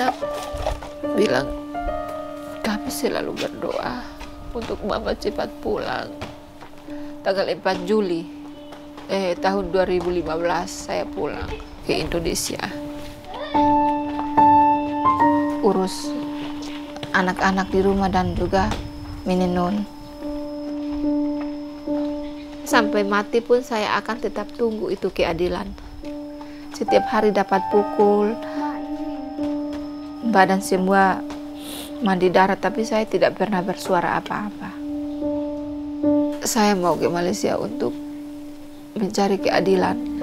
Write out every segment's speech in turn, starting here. Zainab bilang, kami selalu berdoa untuk Mama cepat pulang. Tanggal 4 Juli tahun 2015 saya pulang ke Indonesia. Urus anak-anak di rumah dan juga Mininun. Sampai mati pun saya akan tetap tunggu itu keadilan. Setiap hari dapat pukul, badan semua mandi darah, tapi saya tidak pernah bersuara apa-apa. Saya mau ke Malaysia untuk mencari keadilan.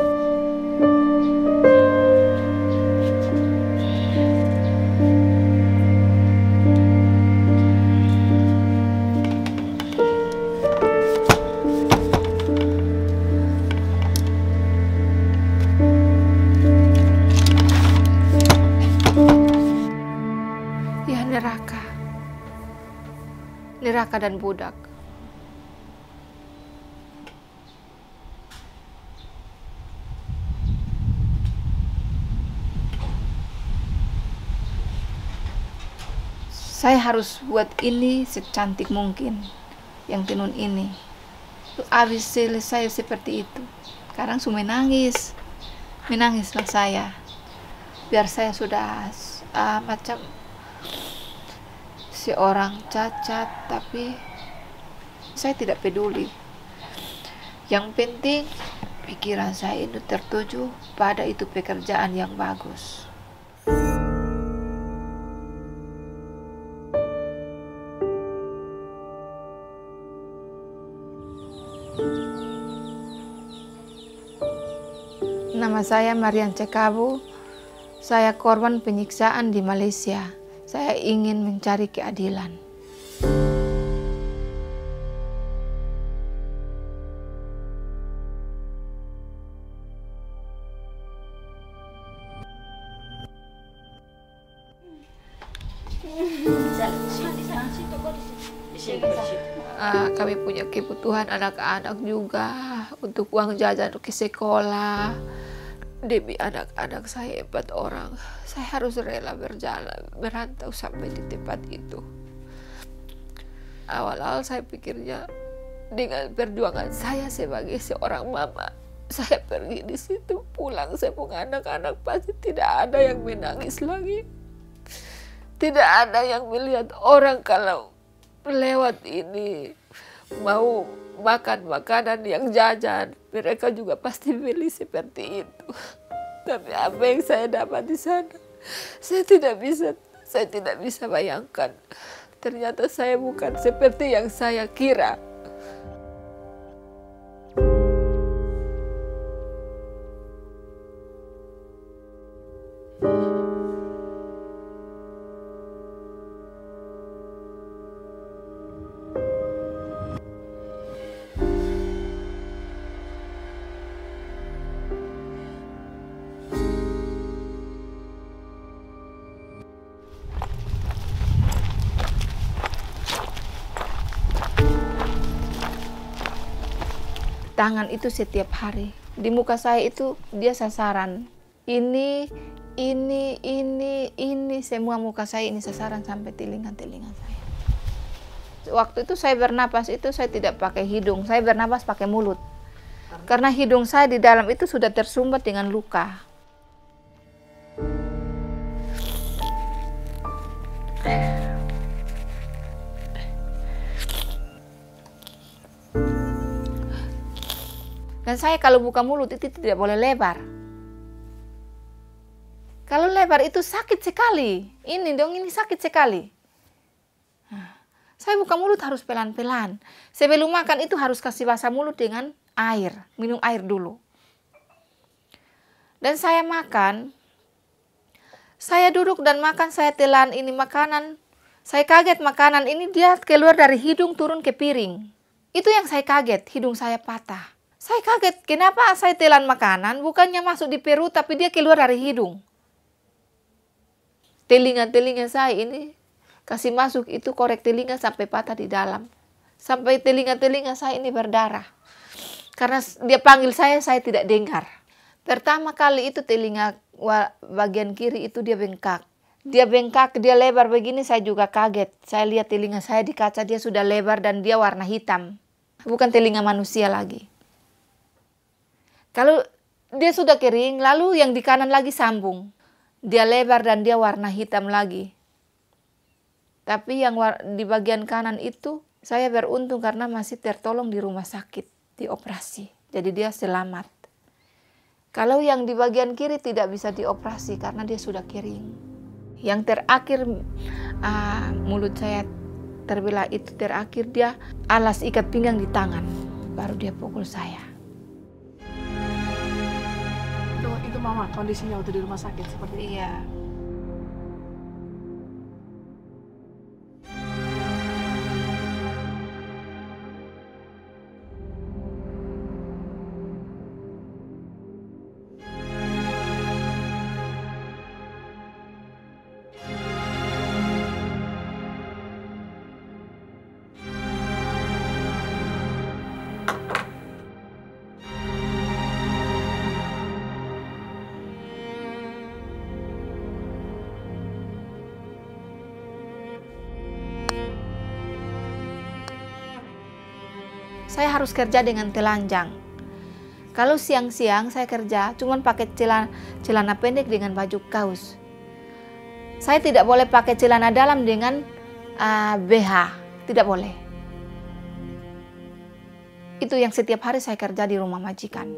Neraka dan budak. Saya harus buat ini secantik mungkin, yang tenun ini. Habis selesai seperti itu. Sekarang sudah menangis, menangislah saya. Biar saya sudah macam orang cacat, tapi saya tidak peduli. Yang penting pikiran saya itu tertuju pada itu pekerjaan yang bagus. Nama saya Meriance Kabu. Saya korban penyiksaan di Malaysia. Saya ingin mencari keadilan. Kami punya kebutuhan anak-anak juga untuk uang jajan ke sekolah. Demi anak-anak saya 4 orang, saya harus rela berjalan, berantau sampai di tempat itu. Awal-awal saya pikirnya, dengan perjuangan saya sebagai seorang mama, saya pergi di situ, pulang, saya punya anak-anak, pasti tidak ada yang menangis lagi. Tidak ada yang melihat orang kalau lewat ini, mau makan makanan yang jajan, mereka juga pasti beli seperti itu. Tapi apa yang saya dapat di sana, saya tidak bisa bayangkan. Ternyata saya bukan seperti yang saya kira. Tangan itu setiap hari. Di muka saya itu dia sasaran. Ini. Semua muka saya ini sasaran sampai telinga saya. Waktu itu saya bernapas itu saya tidak pakai hidung. Saya bernapas pakai mulut. Karena hidung saya di dalam itu sudah tersumbat dengan luka. Dan saya kalau buka mulut itu tidak boleh lebar. Kalau lebar itu sakit sekali. Ini dong, ini sakit sekali. Saya buka mulut harus pelan-pelan. Sebelum makan itu harus kasih basah mulut dengan air. Minum air dulu. Dan saya makan. Saya duduk dan makan, saya telan ini makanan. Saya kaget makanan ini dia keluar dari hidung turun ke piring. Itu yang saya kaget, hidung saya patah. Saya kaget, kenapa saya telan makanan, bukannya masuk di perut, tapi dia keluar dari hidung. Telinga-telinga saya ini, kasih masuk itu korek telinga sampai patah di dalam. Sampai telinga-telinga saya ini berdarah. Karena dia panggil saya tidak dengar. Pertama kali itu telinga bagian kiri itu dia bengkak. Dia bengkak, dia lebar begini, saya juga kaget. Saya lihat telinga saya di kaca, dia sudah lebar dan dia warna hitam. Bukan telinga manusia lagi. Kalau dia sudah kering, lalu yang di kanan lagi sambung. Dia lebar dan dia warna hitam lagi. Tapi yang di bagian kanan itu, saya beruntung karena masih tertolong di rumah sakit, dioperasi. Jadi dia selamat. Kalau yang di bagian kiri tidak bisa dioperasi karena dia sudah kering. Yang terakhir mulut saya terbelah itu terakhir, dia alas ikat pinggang di tangan, baru dia pukul saya. Itu mama kondisinya waktu di rumah sakit seperti itu. Iya. Saya harus kerja dengan telanjang. Kalau siang-siang saya kerja, cuman pakai celana pendek dengan baju kaos. Saya tidak boleh pakai celana dalam dengan BH, tidak boleh. Itu yang setiap hari saya kerja di rumah majikan.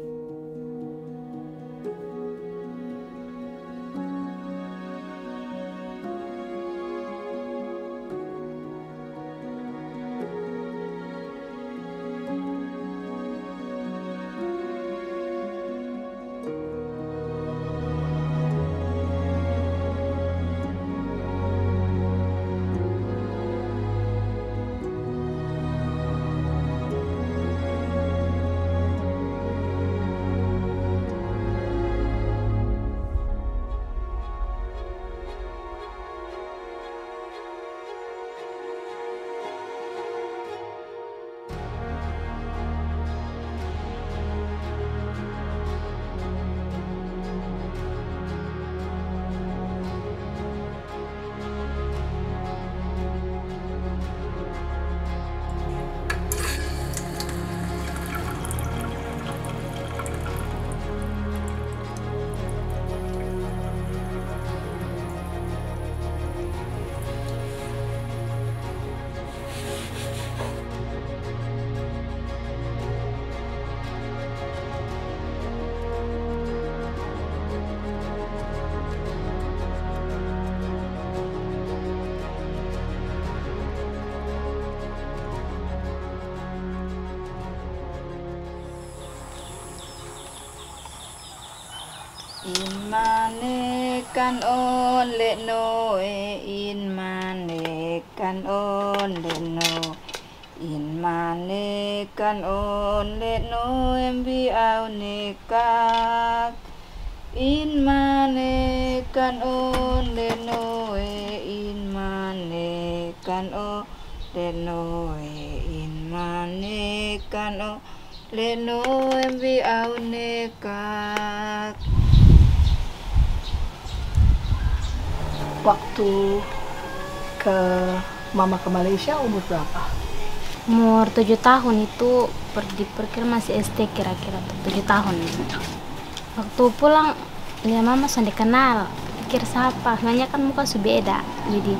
Manekan oleh noe, in manekan oleh noe, in manekan oleh noe biau nekak, in manekan oleh noe, in manekan oleh noe, in manekan oleh noe biau nekak. Waktu ke mama ke Malaysia umur berapa? Umur 7 tahun itu diperkira masih SD kira-kira 7 tahun. Waktu pulang ya mama sudah kenal, pikir siapa? Hanya kan muka sebeda, jadi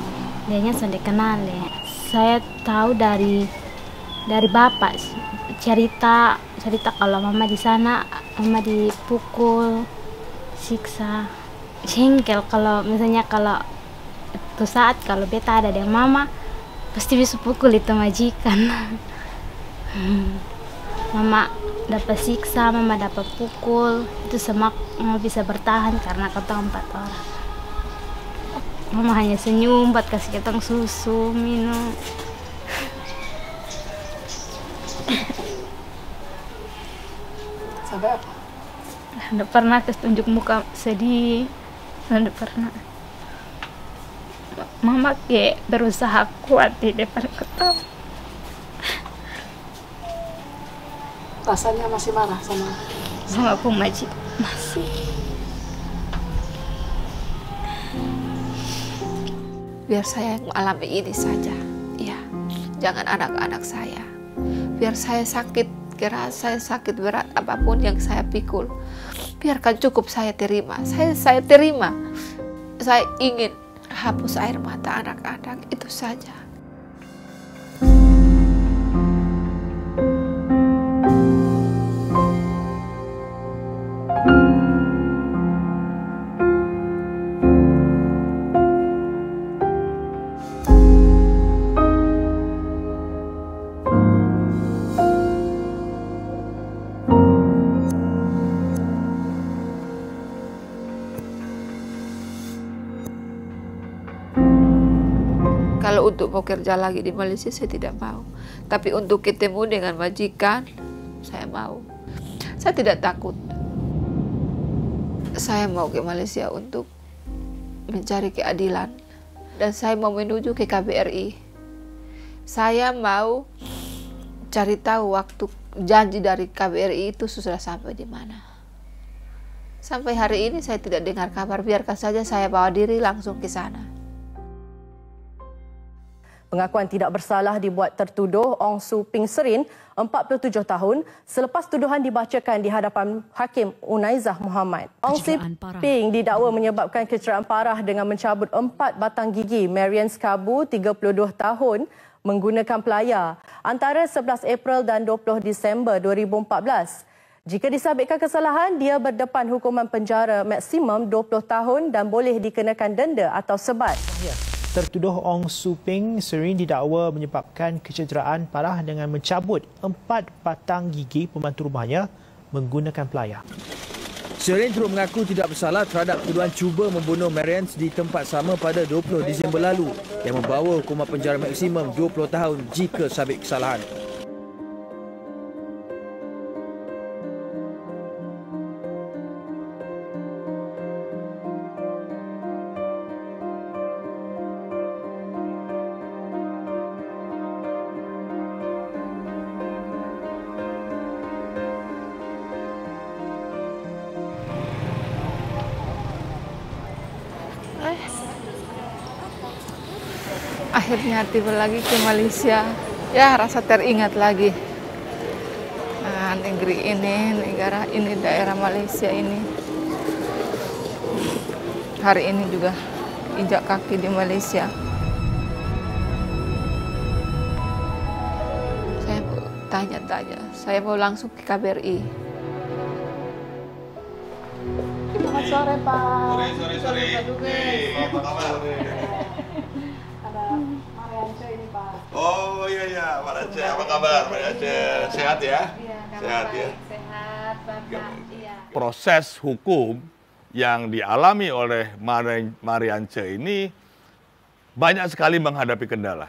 dianya sudah kenal ya. Saya tahu dari bapak cerita kalau mama di sana mama dipukul, siksa. Jengkel kalau misalnya kalau itu saat kalau beta ada dengan mama pasti bisa pukul itu majikan. Mama dapat siksa, mama dapat pukul, itu semua mama bisa bertahan karena ketemu 4 orang. Mama hanya senyum buat kasih ketang susu minum. Sebab nggak pernah tunjuk muka sedih. Nggak pernah. Mama kayak berusaha kuat di depan ketemu. Rasanya masih marah sama aku masih. biar saya yang alami ini saja, ya, jangan anak-anak saya. Biar saya sakit, kira saya sakit berat apapun yang saya pikul, biarkan cukup saya terima. Saya terima. Saya ingin hapus air mata anak-anak itu saja. Untuk bekerja lagi di Malaysia saya tidak mau, tapi untuk ketemu dengan majikan saya mau. Saya tidak takut. Saya mau ke Malaysia untuk mencari keadilan dan saya mau menuju ke KBRI. Saya mau cari tahu waktu janji dari KBRI itu sudah sampai di mana. Sampai hari ini saya tidak dengar kabar, biarkan saja saya bawa diri langsung ke sana. Pengakuan tidak bersalah dibuat tertuduh Ong Su Ping Serin, 47 tahun, selepas tuduhan dibacakan di hadapan Hakim Unaizah Muhammad. Ong Su Ping didakwa menyebabkan kecederaan parah dengan mencabut 4 batang gigi Meriance Kabu, 32 tahun, menggunakan pelayar antara 11 April dan 20 Disember 2014. Jika disabitkan kesalahan, dia berdepan hukuman penjara maksimum 20 tahun dan boleh dikenakan denda atau sebat. Tertuduh Ong Su Ping Serin didakwa menyebabkan kecederaan parah dengan mencabut 4 batang gigi pembantu rumahnya menggunakan pelayar. Serin turut mengaku tidak bersalah terhadap tuduhan cuba membunuh Meriance di tempat sama pada 20 Disember lalu yang membawa hukuman penjara maksimum 20 tahun jika sabit kesalahan. Akhirnya tiba lagi ke Malaysia, ya, rasa teringat lagi. Nah, negeri ini, negara ini, daerah Malaysia ini. Hari ini juga injak kaki di Malaysia. Saya mau tanya-tanya, saya mau langsung ke KBRI. Selamat sore, Pak. Sore, Pak Dubes. Selamat sore. Oh iya, Pak Raja, apa kabar Pak Raja? Sehat ya? Iya, sehat baik, ya. Sehat, Bapak. Iya. Proses hukum yang dialami oleh Meriance ini banyak sekali menghadapi kendala.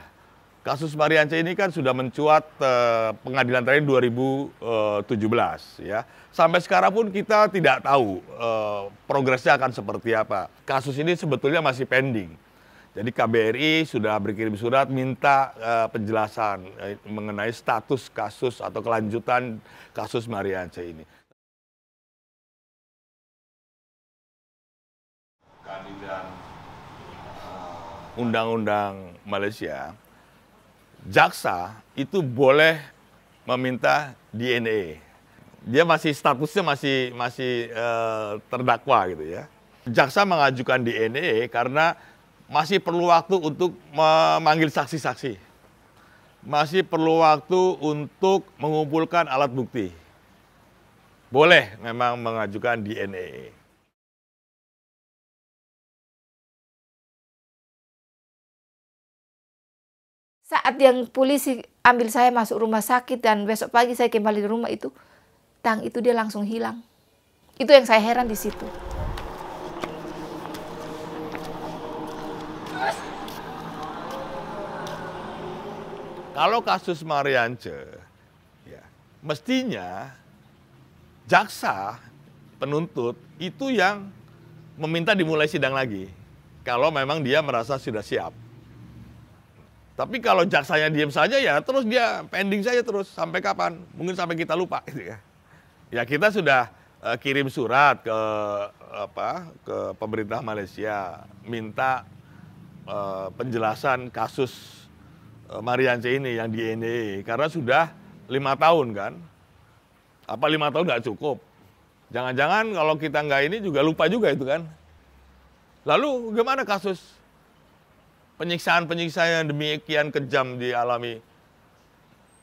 Kasus Meriance ini kan sudah mencuat pengadilan terakhir 2017 ya. Sampai sekarang pun kita tidak tahu progresnya akan seperti apa. Kasus ini sebetulnya masih pending. Jadi KBRI sudah berkirim surat minta penjelasan mengenai status kasus atau kelanjutan kasus Meriance ini. Kandidat undang-undang Malaysia, jaksa itu boleh meminta DNA. Dia masih statusnya masih terdakwa gitu ya. Jaksa mengajukan DNA karena masih perlu waktu untuk memanggil saksi-saksi. Masih perlu waktu untuk mengumpulkan alat bukti. Boleh memang mengajukan DNA. Saat yang polisi ambil saya masuk rumah sakit dan besok pagi saya kembali ke rumah itu, tang itu dia langsung hilang. Itu yang saya heran di situ. Kalau kasus Meriance, ya, mestinya jaksa penuntut itu yang meminta dimulai sidang lagi. Kalau memang dia merasa sudah siap. Tapi kalau jaksanya diam saja ya terus dia pending saja terus sampai kapan? Mungkin sampai kita lupa gitu ya. Ya kita sudah kirim surat ke pemerintah Malaysia minta penjelasan kasus Meriance ini yang di NTT, karena sudah 5 tahun kan. Apa 5 tahun nggak cukup? Jangan-jangan kalau kita nggak ini juga lupa juga itu kan. Lalu gimana kasus penyiksaan-penyiksaan yang demikian kejam dialami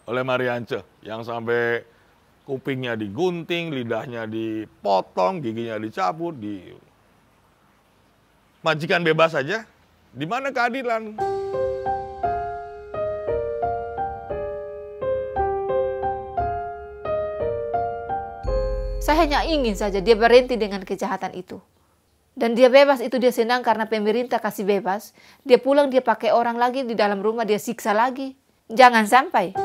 oleh Meriance yang sampai kupingnya digunting, lidahnya dipotong, giginya dicabut, majikan bebas saja. Di mana keadilan? Saya hanya ingin saja dia berhenti dengan kejahatan itu. Dan dia bebas itu dia senang karena pemerintah kasih bebas. Dia pulang dia pakai orang lagi di dalam rumah, dia siksa lagi. Jangan sampai.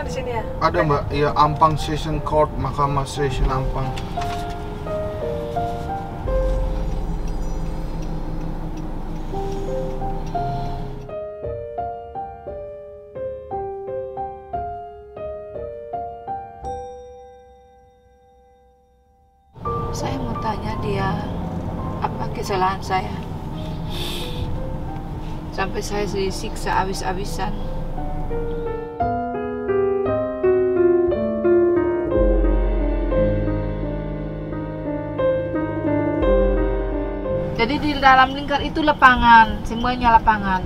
Di sini ya? Ada Mbak, ya Ampang Session Court, Mahkamah Session Ampang. Saya mau tanya dia apa kesalahan saya sampai saya disiksa habis-habisan. Jadi di dalam lingkar itu lapangan, semuanya lapangan.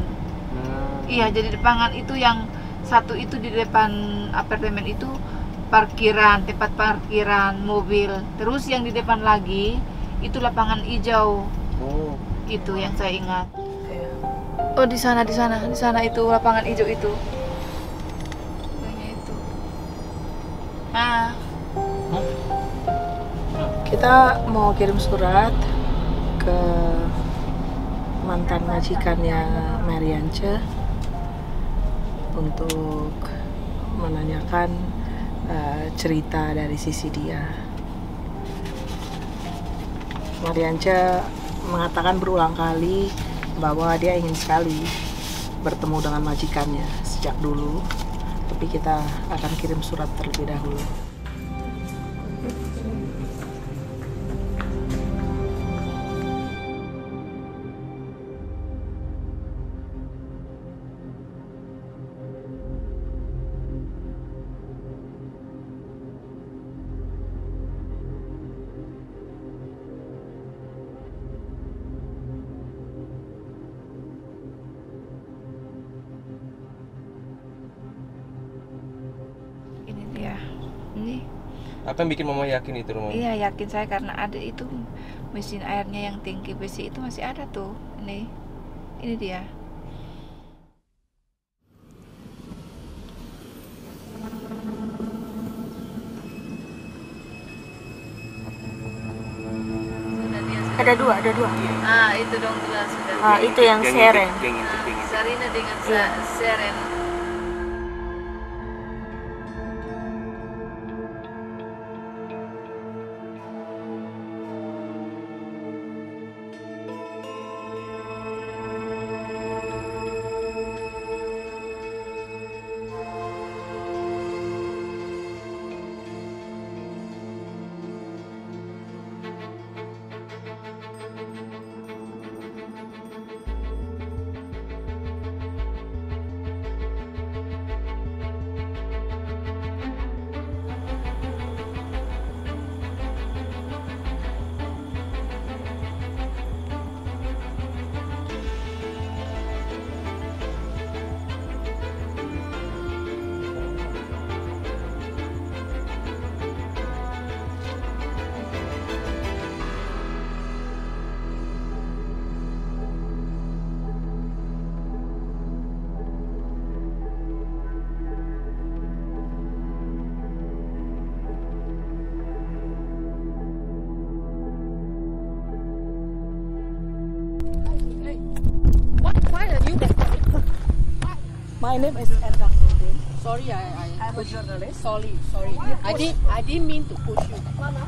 Iya, jadi lapangan itu yang satu itu di depan apartemen itu parkiran, tempat parkiran mobil. Terus yang di depan lagi itu lapangan hijau. Oh. Itu yang saya ingat. Oh, di sana itu lapangan hijau itu. Banyak itu. Nah. Kita mau kirim surat ke mantan majikannya Meriance untuk menanyakan cerita dari sisi dia. Meriance mengatakan berulang kali bahwa dia ingin sekali bertemu dengan majikannya sejak dulu, tapi kita akan kirim surat terlebih dahulu. Apa yang bikin mama yakin itu rumah? Iya, yakin saya karena ada itu mesin airnya yang tinggi besi itu masih ada tuh. Ini dia. Ada dua. Ah, itu dong jelas sudah. Ah, itu yang Serin. Sarina dengan Serin. My name is Endang Nurdin. Sorry, I'm a journalist. Sorry. I didn't mean to push you. Mama.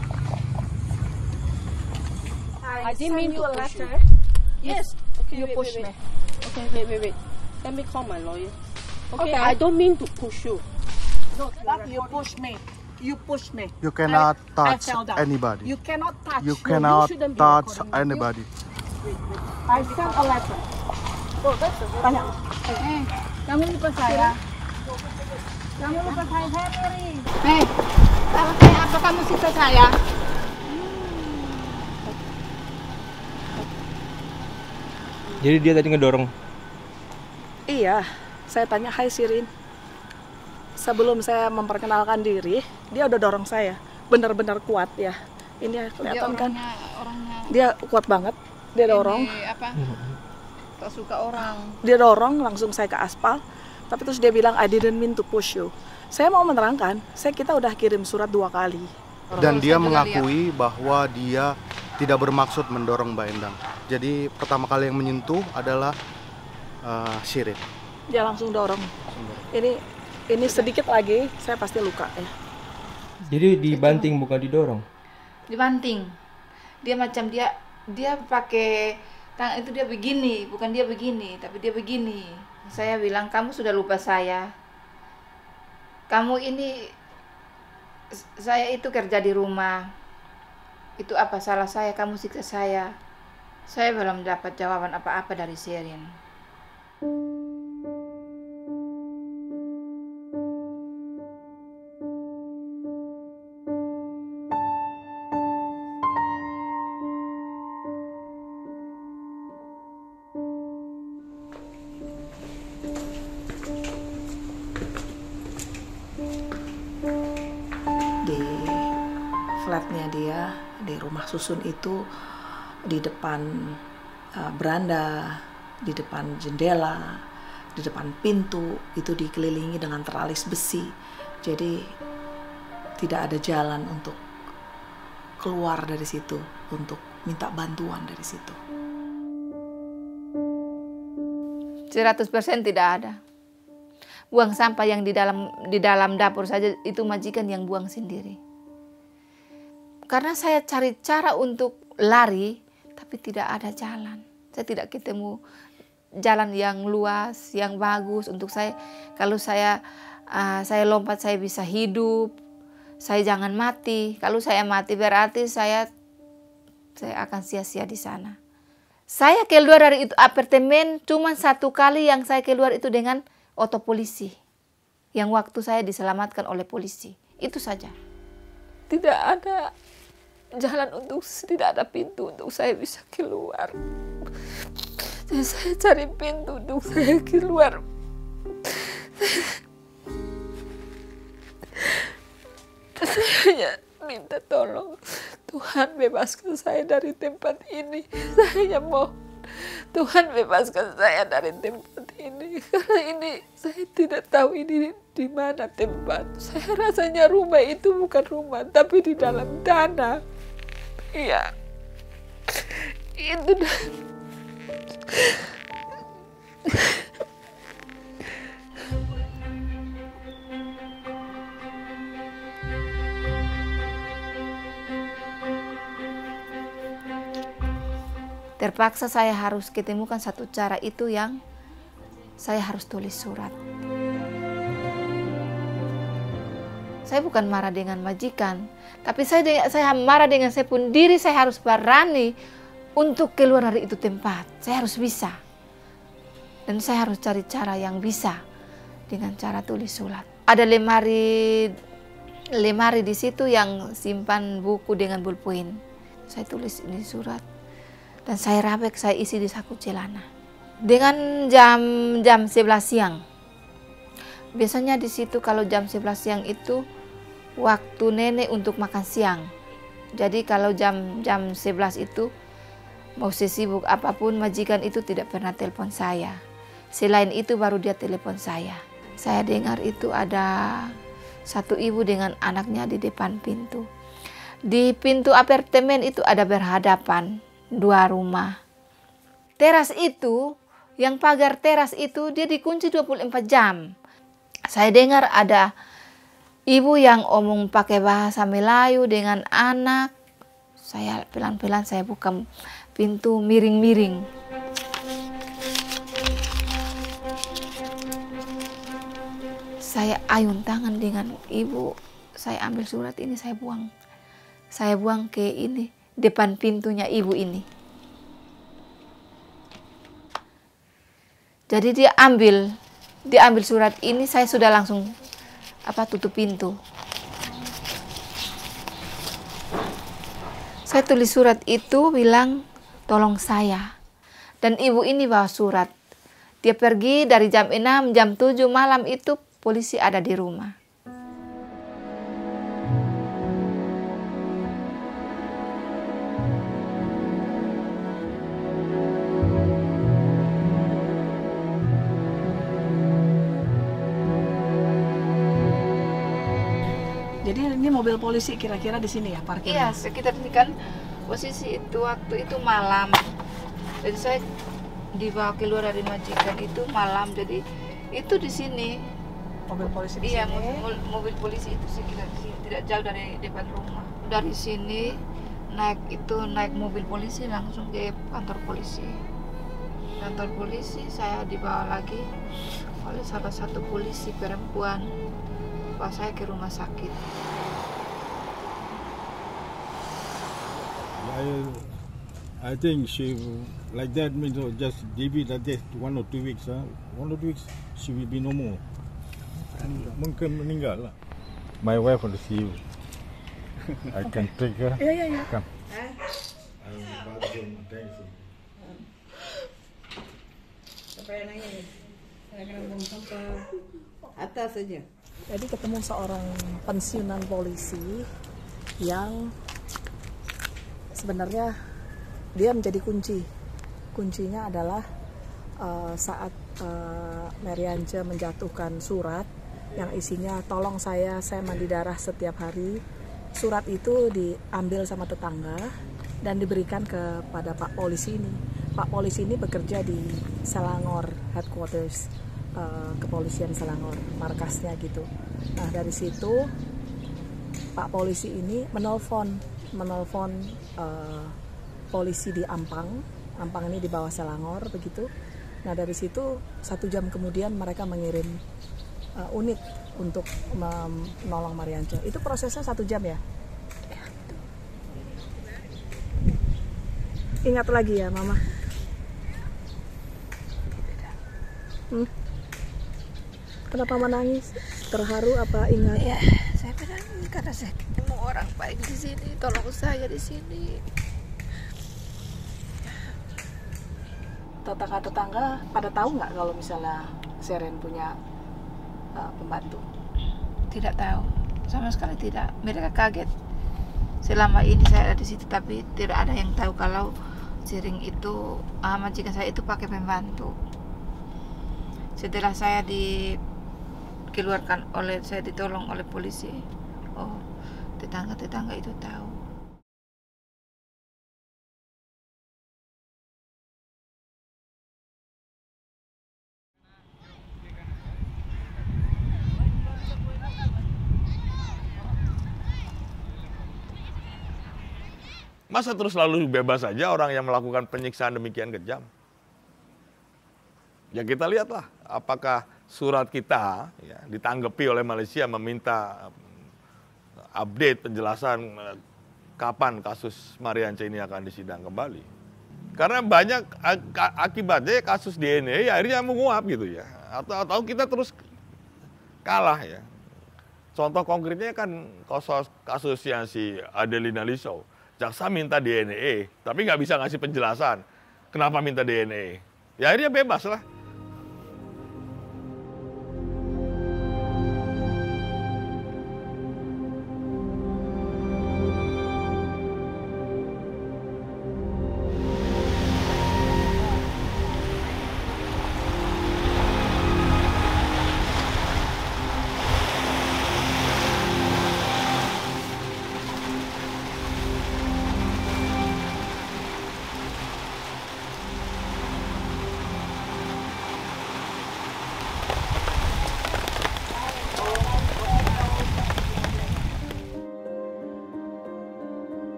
I didn't mean to push you. Yes. Okay, you push me. Okay, wait. Let me call my lawyer. Okay, I don't mean to push you. No, but you push me. You cannot touch anybody. You cannot touch. I sent a letter. Oh, that's a letter. Hey, kamu lupa saya. Mary. Hey, apa kamu sisa saya? Jadi dia tadi ngedorong? Iya, saya tanya, hai Serin. Sebelum saya memperkenalkan diri, dia udah dorong saya. Benar-benar kuat ya. Ini kelihatan kan? Dia kuat banget. Dia dorong. Tak suka orang. Dia dorong, langsung saya ke aspal. Tapi terus dia bilang, I didn't mean to push you. Saya mau menerangkan, kita udah kirim surat 2 kali. Dan dia mengakui bahwa dia tidak bermaksud mendorong Mbak Endang. Jadi pertama kali yang menyentuh adalah Serin. Dia langsung dorong. Ini sedikit lagi, saya pasti luka ya. Jadi dibanting bukan didorong? Dibanting. Dia macam dia pakai tangan itu dia begini, bukan dia begini, tapi dia begini. Saya bilang, kamu sudah lupa saya. Kamu ini, saya itu kerja di rumah. Itu apa salah saya, kamu siksa saya. Saya belum dapat jawaban apa-apa dari Serin. Susun itu di depan beranda, di depan jendela, di depan pintu, itu dikelilingi dengan teralis besi. Jadi tidak ada jalan untuk keluar dari situ, untuk minta bantuan dari situ. 100% tidak ada. Buang sampah yang di dalam dapur saja itu majikan yang buang sendiri. Karena saya cari cara untuk lari, tapi tidak ada jalan. Saya tidak ketemu jalan yang luas, yang bagus untuk saya. Kalau saya lompat, saya bisa hidup. Saya jangan mati. Kalau saya mati berarti saya akan sia-sia di sana. Saya keluar dari itu apartemen cuma 1 kali yang saya keluar itu dengan oto polisi. Yang waktu saya diselamatkan oleh polisi. Itu saja. Tidak ada jalan tidak ada pintu untuk saya bisa keluar. Jadi saya cari pintu untuk saya keluar. Saya hanya minta tolong, Tuhan bebaskan saya dari tempat ini. Saya hanya mohon, Tuhan bebaskan saya dari tempat ini. Karena ini saya tidak tahu ini di mana tempat. Saya rasanya rumah itu bukan rumah, tapi di dalam tanah. Iya. Itu dah. Terpaksa saya harus ketemukan satu cara itu yang saya harus tulis surat. Saya bukan marah dengan majikan, tapi saya marah dengan saya pun diri. Saya harus berani untuk keluar dari itu tempat. Saya harus bisa. Dan saya harus cari cara yang bisa dengan cara tulis surat. Ada lemari di situ yang simpan buku dengan bulpen. Saya tulis ini surat dan saya robek, saya isi di saku celana. Dengan jam 11 siang. Biasanya di situ kalau jam 11 siang itu waktu nenek untuk makan siang. Jadi kalau jam 11 itu mau sesibuk apapun majikan itu tidak pernah telepon saya. Selain itu baru dia telepon saya. Saya dengar itu ada satu ibu dengan anaknya di depan pintu. Di pintu apartemen itu ada berhadapan 2 rumah. Teras itu, yang pagar teras itu dia dikunci 24 jam. Saya dengar ada ibu yang omong pakai bahasa Melayu dengan anak. Saya pelan-pelan saya buka pintu miring-miring. Saya ayun tangan dengan ibu. Saya ambil surat ini, saya buang. Saya buang ke ini, depan pintunya ibu ini. Jadi dia ambil surat ini, saya sudah langsung tutup pintu. Saya tulis surat itu, bilang tolong saya. Dan ibu ini bawa surat. Dia pergi dari jam 6, jam 7 malam itu polisi ada di rumah. Jadi ini mobil polisi kira-kira di sini ya parkirnya? Iya, sekitar ini kan posisi itu waktu itu malam. Jadi saya dibawa keluar dari majikan itu malam. Jadi itu di sini. Mobil polisi di sini? Iya, mobil polisi itu sekitar di sini. Tidak jauh dari depan rumah. Dari sini naik mobil polisi langsung ke kantor polisi. Kantor polisi saya dibawa lagi oleh salah satu polisi perempuan. Bapak saya ke rumah sakit. I think she like that means just give it like 1 or 2 weeks. 1 or 2 weeks she will be no more. Mungkin meninggal lah. My wife will see you. I can take her. Yeah. Come. I will bath him. Thank you. Sampai nangis. Kena bungkam ke atas saja. Jadi ketemu seorang pensiunan polisi yang sebenarnya dia menjadi kunci. Kuncinya adalah saat Meriance menjatuhkan surat yang isinya tolong saya mandi darah setiap hari. Surat itu diambil sama tetangga dan diberikan kepada Pak Polisi ini. Pak Polisi ini bekerja di Selangor Headquarters. Kepolisian Selangor, markasnya gitu. Nah dari situ Pak Polisi ini menelpon polisi di Ampang ini di bawah Selangor begitu. Nah dari situ 1 jam kemudian mereka mengirim unit untuk menolong Meriance. Itu prosesnya 1 jam ya. Ingat lagi ya Mama. Kenapa menangis? Terharu apa ingat? Ya, saya menangis karena saya ketemu orang baik di sini, tolong saya di sini. Tetangga-tetangga pada tahu nggak kalau misalnya Serin punya pembantu? Tidak tahu, sama sekali tidak. Mereka kaget. Selama ini saya ada di situ, tapi tidak ada yang tahu kalau Serin itu majikan saya itu pakai pembantu. Setelah saya dikeluarkan oleh, saya ditolong oleh polisi. Oh, tetangga-tetangga itu tahu. Masa terus lalu bebas saja orang yang melakukan penyiksaan demikian kejam? Ya kita lihatlah apakah surat kita ya, ditanggapi oleh Malaysia meminta update penjelasan kapan kasus Meriance ini akan disidang kembali. Karena banyak akibatnya kasus DNA ya, akhirnya menguap gitu ya. Atau kita terus kalah ya. Contoh konkretnya kan kasus yang si Adelina Sau. Jaksa minta DNA tapi nggak bisa ngasih penjelasan kenapa minta DNA. Ya akhirnya bebas lah.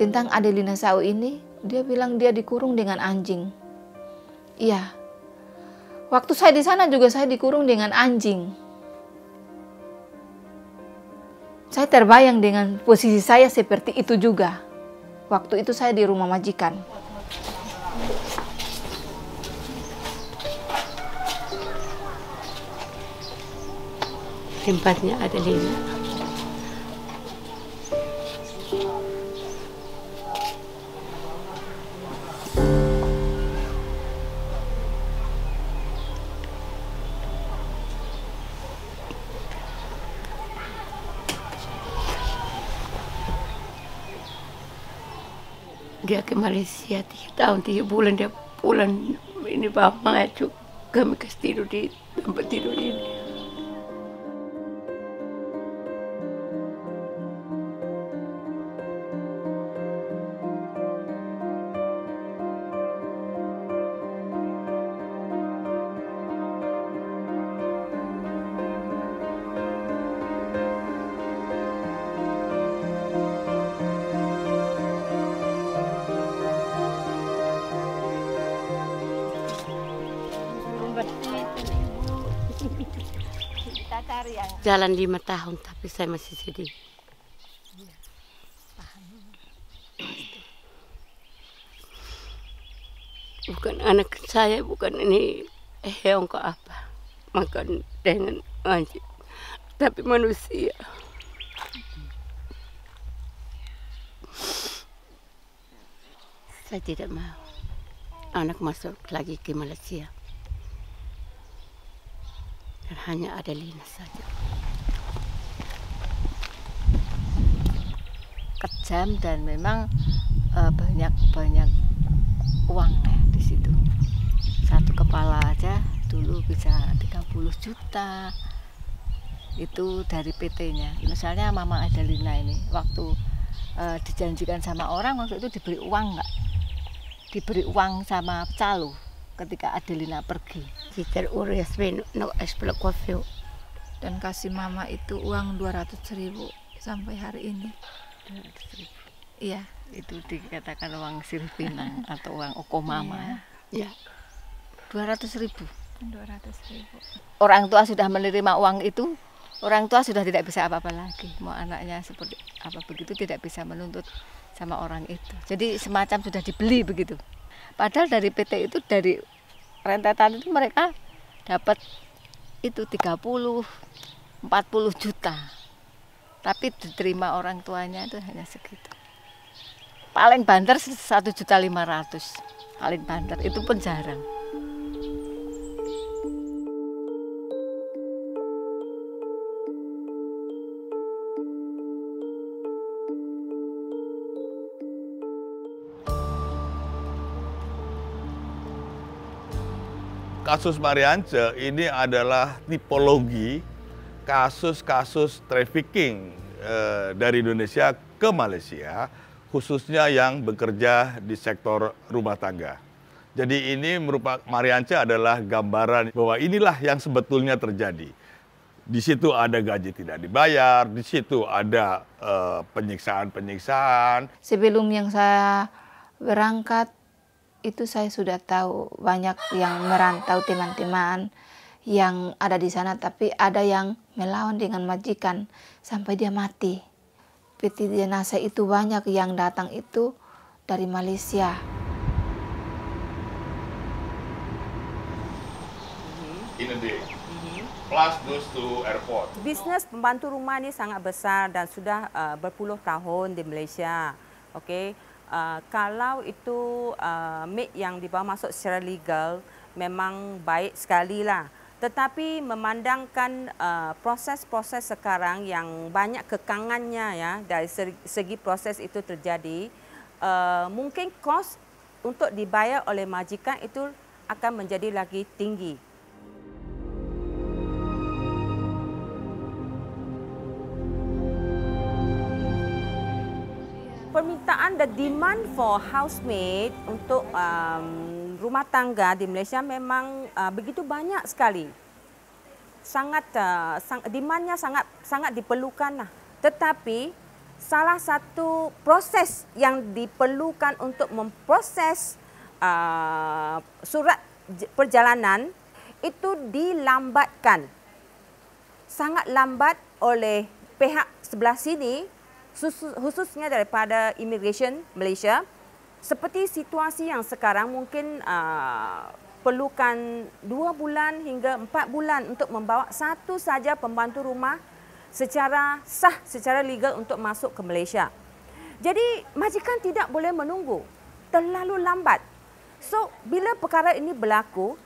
tentang Adelina Sau ini, dia bilang dia dikurung dengan anjing. Iya, waktu saya di sana juga saya dikurung dengan anjing. Saya terbayang dengan posisi saya seperti itu juga. Waktu itu saya di rumah majikan. Tempatnya Adelina. Dia ke Malaysia 3 tahun 3 bulan, dia pulang ini bapak mengacu kami ke tidur di tempat tidur ini. Jalan 5 tahun, tapi saya masih sedih. Bukan anak saya, bukan ini hewan ke apa, makan dengan anjing, tapi manusia. Saya tidak mau anak masuk lagi ke Malaysia. Dan hanya Adelina saja. Kejam dan memang banyak uangnya di situ. Satu kepala aja dulu bisa 30 juta. Itu dari PT-nya. Misalnya Mama Adelina ini waktu dijanjikan sama orang, waktu itu diberi uang enggak? Diberi uang sama calo. Ketika Adelina pergi, dan kasih Mama itu uang 200.000 sampai hari ini. 200.000. Iya, itu dikatakan uang sirpinan atau uang oko Mama. Iya. 200.000. 200.000. Orang tua sudah menerima uang itu, orang tua sudah tidak bisa apa-apa lagi. Mau anaknya seperti apa begitu tidak bisa menuntut sama orang itu. Jadi semacam sudah dibeli begitu. Padahal dari PT itu, dari rentetan itu mereka dapat itu 30-40 juta. Tapi diterima orang tuanya itu hanya segitu. Paling banter 1.500.000. Paling banter, itu pun jarang. Kasus Meriance ini adalah tipologi kasus-kasus trafficking dari Indonesia ke Malaysia, khususnya yang bekerja di sektor rumah tangga. Jadi ini merupakan, Meriance adalah gambaran bahwa inilah yang sebetulnya terjadi. Di situ ada gaji tidak dibayar, di situ ada penyiksaan-penyiksaan. Sebelum yang saya berangkat, itu saya sudah tahu banyak yang merantau, teman-teman yang ada di sana, tapi ada yang melawan dengan majikan sampai dia mati. PT jenazah itu banyak yang datang itu dari Malaysia. In a day, plus goes to airport. Bisnis pembantu rumah ini sangat besar dan sudah berpuluh tahun di Malaysia. Okey. Kalau itu mate yang dibawa masuk secara legal, memang baik sekali lah. Tetapi memandangkan proses-proses sekarang yang banyak kekangannya ya, dari segi proses itu terjadi, mungkin kos untuk dibayar oleh majikan itu akan menjadi lagi tinggi. Permintaan dan demand for housemaid untuk rumah tangga di Malaysia memang begitu banyak sekali. Sangat demandnya sangat diperlukan lah. Tetapi salah satu proses yang diperlukan untuk memproses surat perjalanan itu dilambatkan. Sangat lambat oleh pihak sebelah sini, khususnya daripada Immigration Malaysia. Seperti situasi yang sekarang mungkin perlukan 2 bulan hingga 4 bulan untuk membawa satu saja pembantu rumah secara sah, secara legal untuk masuk ke Malaysia. Jadi majikan tidak boleh menunggu, terlalu lambat. So bila perkara ini berlaku,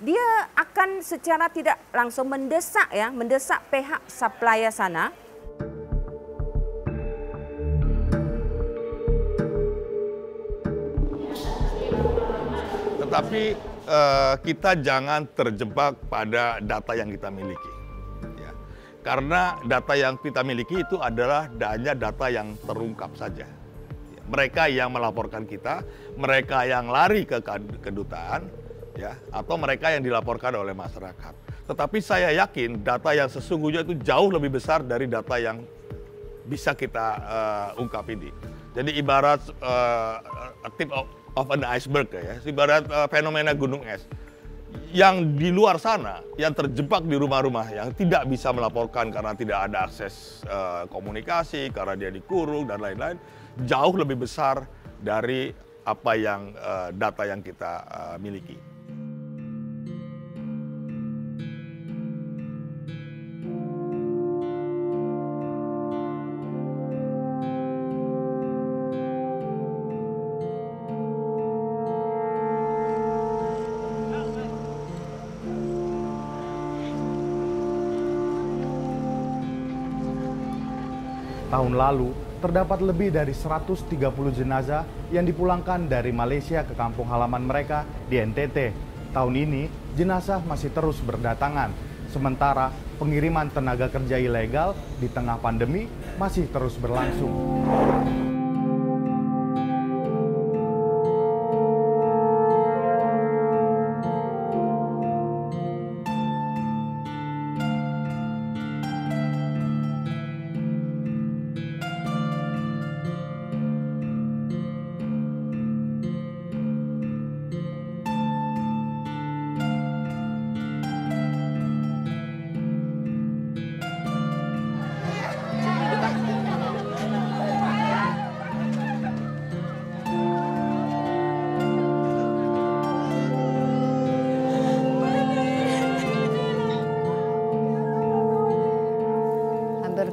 dia akan secara tidak langsung mendesak mendesak pihak supplier sana. Tetapi kita jangan terjebak pada data yang kita miliki, ya. Karena data yang kita miliki itu adalah hanya data yang terungkap saja. Mereka yang melaporkan kita, mereka yang lari ke kedutaan, ya, atau mereka yang dilaporkan oleh masyarakat. Tetapi saya yakin data yang sesungguhnya itu jauh lebih besar dari data yang bisa kita ungkap ini. Jadi ibarat tip of an iceberg, ya, ibarat fenomena gunung es. Yang di luar sana, yang terjebak di rumah-rumah, yang tidak bisa melaporkan karena tidak ada akses komunikasi, karena dia dikurung dan lain-lain, jauh lebih besar dari apa yang data yang kita miliki. Tahun lalu, terdapat lebih dari 130 jenazah yang dipulangkan dari Malaysia ke kampung halaman mereka di NTT. Tahun ini, jenazah masih terus berdatangan. Sementara, pengiriman tenaga kerja ilegal di tengah pandemi masih terus berlangsung.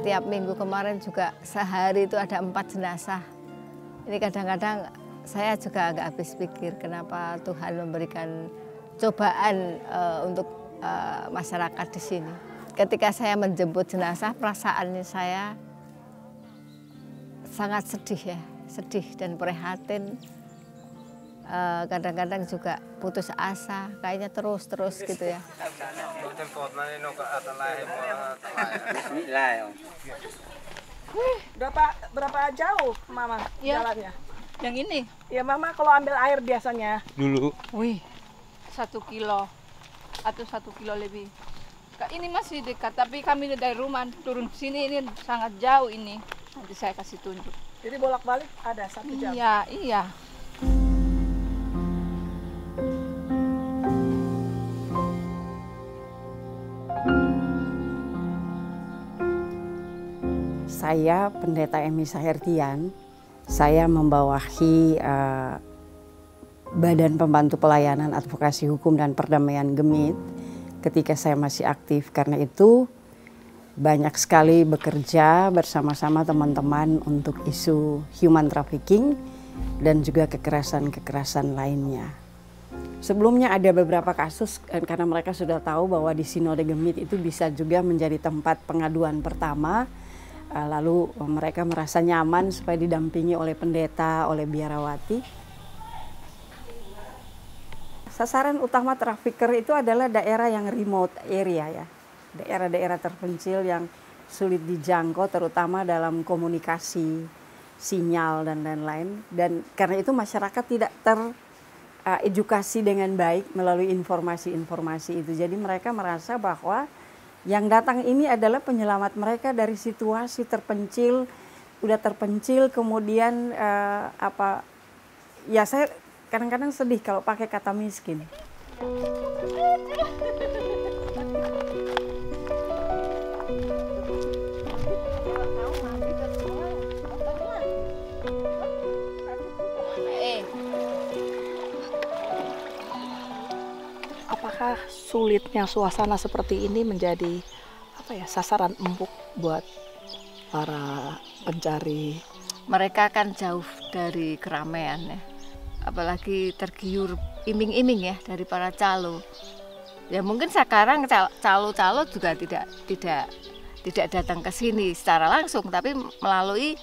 Tiap minggu kemarin juga sehari itu ada 4 jenazah. Ini kadang-kadang saya juga agak habis pikir kenapa Tuhan memberikan cobaan untuk masyarakat di sini. Ketika saya menjemput jenazah, perasaannya saya sangat sedih, ya, sedih dan prihatin. Kadang-kadang juga putus asa, kayaknya terus-terus gitu, ya. Berapa jauh Mama jalannya? Yang ini? Ya Mama kalau ambil air biasanya. Dulu. Wih, 1 kilo atau 1 kilo lebih. Ini masih dekat, tapi kami dari rumah turun ke sini ini sangat jauh ini. Nanti saya kasih tunjuk. Jadi bolak-balik ada 1 jam. Iya, iya. Saya Pendeta Emi Sahertian, saya membawahi Badan Pembantu Pelayanan Advokasi Hukum dan Perdamaian Gemit ketika saya masih aktif. Karena itu banyak sekali bekerja bersama-sama teman-teman untuk isu human trafficking dan juga kekerasan-kekerasan lainnya. Sebelumnya ada beberapa kasus karena mereka sudah tahu bahwa di Sinode Gemit itu bisa juga menjadi tempat pengaduan pertama. Lalu mereka merasa nyaman supaya didampingi oleh pendeta, oleh biarawati. Sasaran utama trafficker itu adalah daerah yang remote area, ya. Daerah-daerah terpencil yang sulit dijangkau, terutama dalam komunikasi, sinyal, dan lain-lain. Dan karena itu masyarakat tidak teredukasi dengan baik melalui informasi-informasi itu. Jadi mereka merasa bahwa yang datang ini adalah penyelamat mereka dari situasi terpencil, udah terpencil, kemudian ya saya kadang-kadang sedih kalau pakai kata miskin. Apakah sulitnya suasana seperti ini menjadi apa ya, sasaran empuk buat para pencari? Mereka kan jauh dari keramaian ya, apalagi tergiur iming-iming ya dari para calo. Ya mungkin sekarang calo-calo juga tidak datang ke sini secara langsung, tapi melalui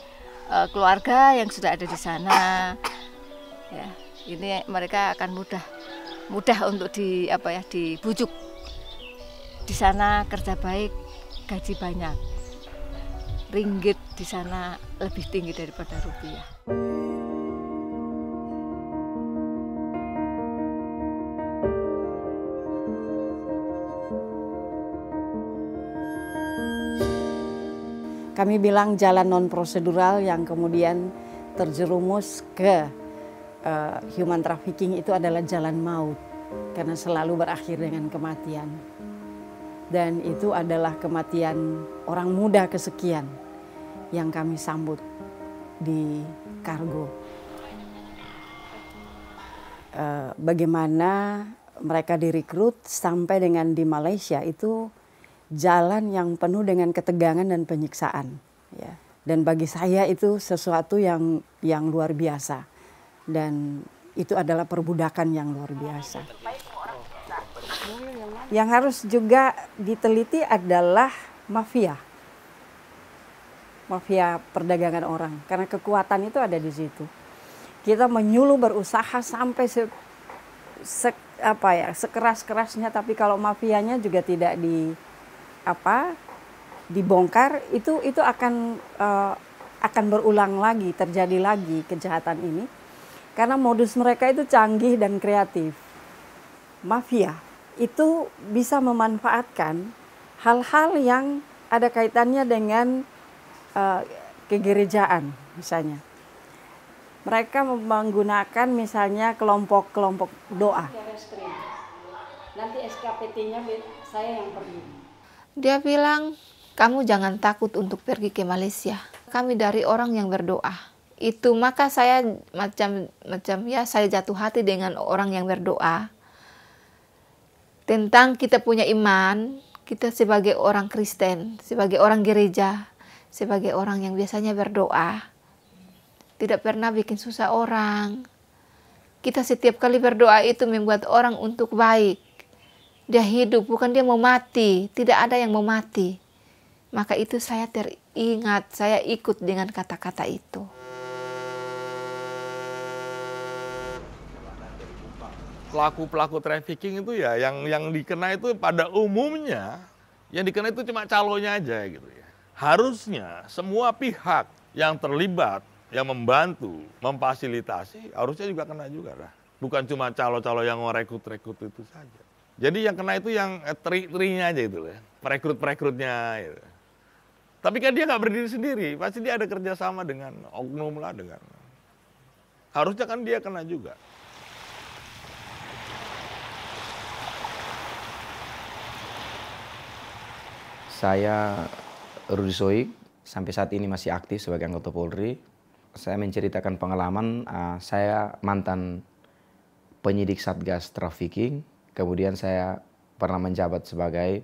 keluarga yang sudah ada di sana. Ya, ini mereka akan mudah untuk dibujuk. Di sana kerja baik, gaji banyak. Ringgit di sana lebih tinggi daripada rupiah. Kami bilang jalan non-prosedural yang kemudian terjerumus ke human trafficking itu adalah jalan maut, karena selalu berakhir dengan kematian. Dan itu adalah kematian orang muda kesekian yang kami sambut di kargo. Bagaimana mereka direkrut sampai dengan di Malaysia itu jalan yang penuh dengan ketegangan dan penyiksaan. Ya. Dan bagi saya itu sesuatu yang luar biasa. Dan itu adalah perbudakan yang luar biasa. Yang harus juga diteliti adalah mafia. Mafia perdagangan orang, karena kekuatan itu ada di situ. Kita menyuluh berusaha sampai sekeras-kerasnya, tapi kalau mafianya juga tidak dibongkar, itu akan berulang lagi, terjadi lagi kejahatan ini. Karena modus mereka itu canggih dan kreatif. Mafia itu bisa memanfaatkan hal-hal yang ada kaitannya dengan kegerejaan misalnya. Mereka menggunakan misalnya kelompok-kelompok doa. Nanti SKPT-nya saya yang pergi. Dia bilang, kamu jangan takut untuk pergi ke Malaysia. Kami dari orang yang berdoa. Itu maka saya saya jatuh hati dengan orang yang berdoa. Tentang kita punya iman, kita sebagai orang Kristen, sebagai orang gereja, sebagai orang yang biasanya berdoa, tidak pernah bikin susah orang. Kita setiap kali berdoa itu membuat orang untuk baik. Dia hidup, bukan dia mau mati, tidak ada yang mau mati. Maka itu saya teringat, saya ikut dengan kata-kata itu. Pelaku-pelaku trafficking itu ya yang dikena itu pada umumnya yang dikena itu cuma calonnya aja gitu ya. Harusnya semua pihak yang terlibat, yang membantu, memfasilitasi harusnya juga kena juga lah. Bukan cuma calo-calo yang merekrut-rekrut itu saja. Jadi yang kena itu yang tri-trinya aja gitu ya. Perekrut-perekrutnya gitu. Tapi kan dia nggak berdiri sendiri, pasti dia ada kerjasama dengan oknum lah dengan. Harusnya kan dia kena juga. Saya Rudy Soik, sampai saat ini masih aktif sebagai anggota Polri. Saya menceritakan pengalaman, saya mantan penyidik Satgas Trafficking, kemudian saya pernah menjabat sebagai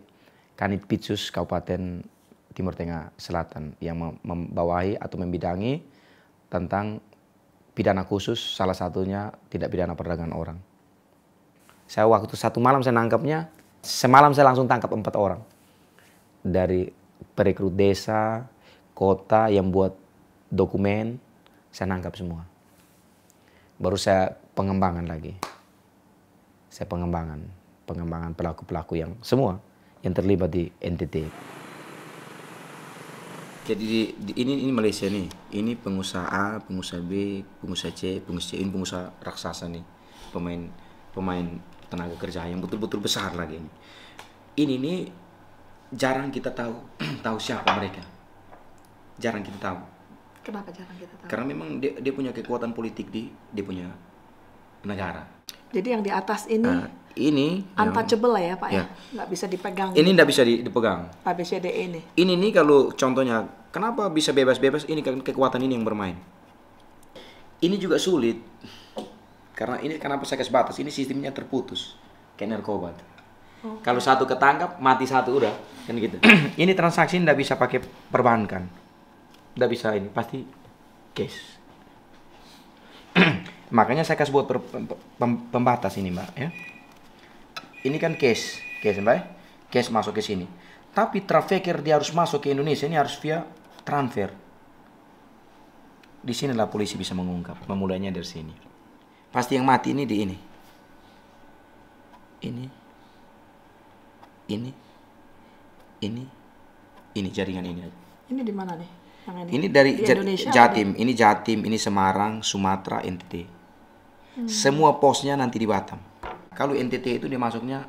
Kanit Pitsus Kabupaten Timur Tengah Selatan yang membawahi atau membidangi tentang pidana khusus, salah satunya tidak pidana perdagangan orang. Saya waktu satu malam saya nangkapnya, semalam saya langsung tangkap 4 orang. Dari perekrut desa, kota yang buat dokumen, saya nangkap semua. Baru saya pengembangan lagi. Saya pengembangan pelaku-pelaku yang semua yang terlibat di NTT. Jadi ini Malaysia nih, ini pengusaha A, pengusaha B, pengusaha C, pengusaha C, ini pengusaha raksasa nih, pemain tenaga kerja yang betul-betul besar lagi ini. Ini jarang kita tahu siapa mereka. Jarang kita tahu. Kenapa jarang kita tahu? Karena memang dia punya kekuatan politik dia punya negara. Jadi yang di atas ini untouchable ya Pak ya? Nggak bisa dipegang. Ini nggak bisa dipegang. ABCDE ini. Ini nih kalau contohnya, kenapa bisa bebas-bebas ini kan kekuatan ini yang bermain. Ini juga sulit. Karena ini kenapa saya kasih batas, ini sistemnya terputus. Kayak narkoba. Oh. Kalau satu ketangkap, mati satu udah. Kan gitu. Ini transaksi nggak bisa pakai perbankan. Nggak bisa ini, pasti cash. Makanya saya kasih buat pembatas ini Mbak ya. Ini kan cash, Mbak ya. Cash masuk ke sini. Tapi trafficker dia harus masuk ke Indonesia, ini harus via transfer. Di sinilah polisi bisa mengungkap, memulainya dari sini. Pasti yang mati ini di ini. Ini jaringan ini. Ini di mana nih? Yang ini dari Jatim, ini Jatim, ini Semarang, Sumatera, NTT. Semua posnya nanti di Batam. Kalau NTT itu dia masuknya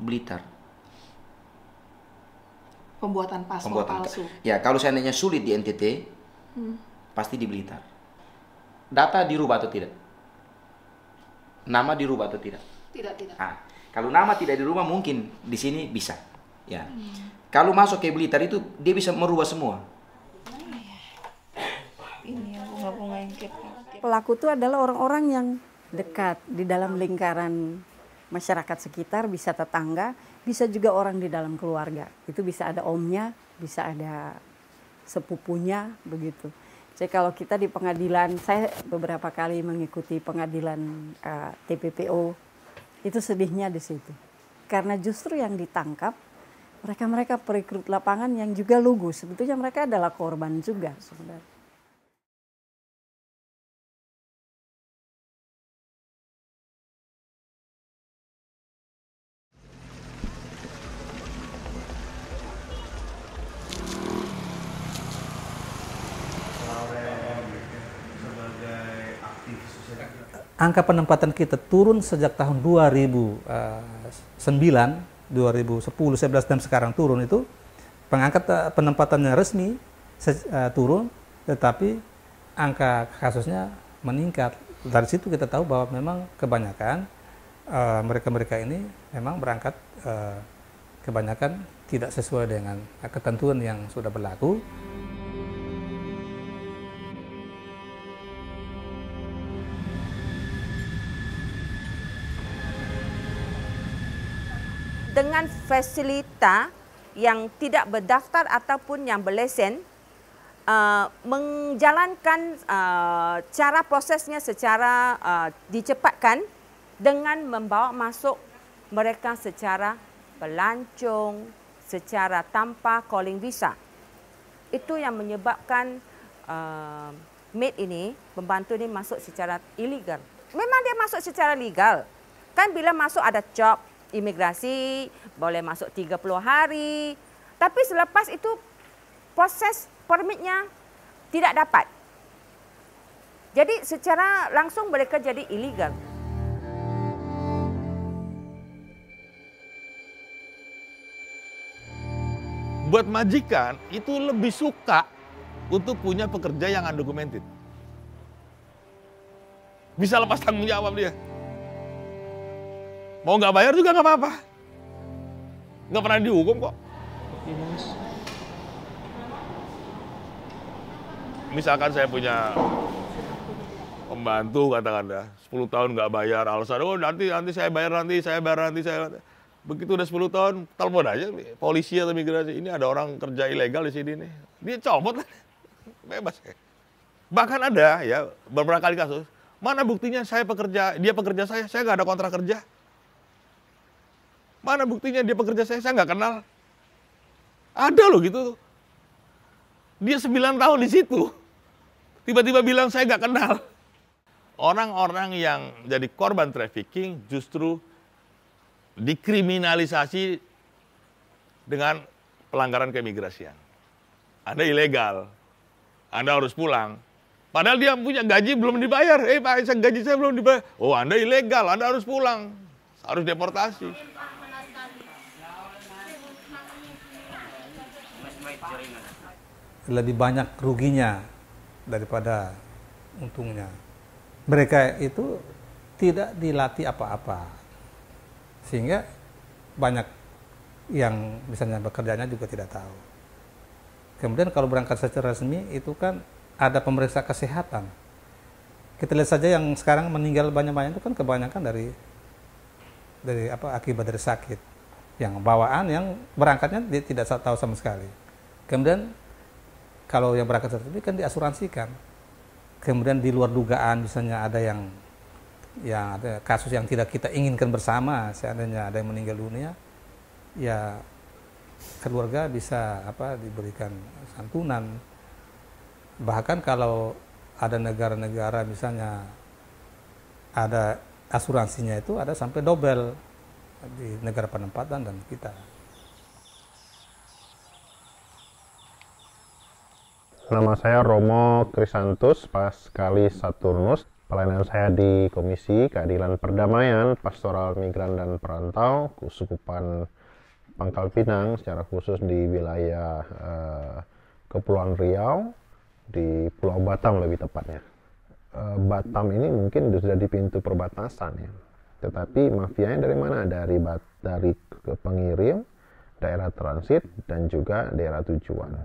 Blitar. Pembuatan paspor palsu. Ya, kalau seandainya sulit di NTT, pasti di Blitar. Data dirubah atau tidak? Nama dirubah atau tidak? Tidak, tidak. Ah, kalau nama tidak dirubah mungkin di sini bisa. Ya. Kalau masuk ke Blitar itu dia bisa merubah semua. Ini bunga-bunga yang kita. Pelaku itu adalah orang-orang yang dekat di dalam lingkaran masyarakat sekitar, bisa tetangga, bisa juga orang di dalam keluarga. Itu bisa ada omnya, bisa ada sepupunya, begitu. Jadi kalau kita di pengadilan, saya beberapa kali mengikuti pengadilan TPPO, itu sedihnya di situ. Karena justru yang ditangkap, mereka-mereka perekrut lapangan yang juga lugu. Sebetulnya mereka adalah korban juga sebenarnya. Angka penempatan kita turun sejak tahun 2009, 2010, 11 dan sekarang turun itu. Pengangkat penempatannya resmi turun, tetapi angka kasusnya meningkat. Dari situ kita tahu bahwa memang kebanyakan mereka-mereka ini memang berangkat kebanyakan tidak sesuai dengan ketentuan yang sudah berlaku. Dengan fasilita yang tidak berdaftar ataupun yang berlesen, menjalankan cara prosesnya secara dicepatkan dengan membawa masuk mereka secara berlancung, secara tanpa calling visa. Itu yang menyebabkan maid ini, pembantu ini masuk secara ilegal. Memang dia masuk secara legal. Kan bila masuk ada job, imigrasi boleh masuk 30 hari, tapi selepas itu proses permitnya tidak dapat. Jadi secara langsung mereka jadi ilegal. Buat majikan itu lebih suka untuk punya pekerja yang undocumented. Bisa lepas tanggung jawab dia. Mau nggak bayar juga nggak apa-apa. Nggak pernah dihukum kok. Misalkan saya punya pembantu katakanlah 10 tahun nggak bayar, alasan oh nanti saya bayar, nanti saya bayar. Begitu udah 10 tahun, telepon aja polisi atau imigrasi, ini ada orang kerja ilegal di sini nih. Dia copot lah. Bebas. Bahkan ada ya beberapa kali kasus, mana buktinya saya pekerja, dia pekerja saya nggak ada kontrak kerja. Mana buktinya dia pekerja saya nggak kenal. Ada loh gitu. Dia 9 tahun di situ. Tiba-tiba bilang saya nggak kenal. Orang-orang yang jadi korban trafficking justru dikriminalisasi dengan pelanggaran keimigrasian. Anda ilegal. Anda harus pulang. Padahal dia punya gaji belum dibayar. Eh Pak, gaji saya belum dibayar. Oh Anda ilegal, Anda harus pulang. Harus deportasi. Lebih banyak ruginya daripada untungnya. Mereka itu tidak dilatih apa-apa, sehingga banyak yang misalnya bekerjanya juga tidak tahu. Kemudian kalau berangkat secara resmi itu kan ada pemeriksa kesehatan. Kita lihat saja yang sekarang meninggal banyak-banyak itu kan kebanyakan dari akibat dari sakit. Yang bawaan, yang berangkatnya dia tidak tahu sama sekali. Kemudian kalau yang berangkat secara resmi kan diasuransikan. Kemudian di luar dugaan misalnya ada yang ada kasus yang tidak kita inginkan bersama, seandainya ada yang meninggal dunia, ya keluarga bisa diberikan santunan. Bahkan kalau ada negara-negara misalnya ada asuransinya itu ada sampai double di negara penempatan dan kita. Nama saya Romo Krisantus Pascalis Saturnus. Pelayanan saya di Komisi Keadilan Perdamaian Pastoral Migran dan Perantau Kesukupan Pangkal Pinang, secara khusus di wilayah Kepulauan Riau, di Pulau Batam lebih tepatnya. Batam ini mungkin sudah di pintu perbatasan ya, tetapi mafianya dari mana? Dari pengirim, daerah transit, dan juga daerah tujuan.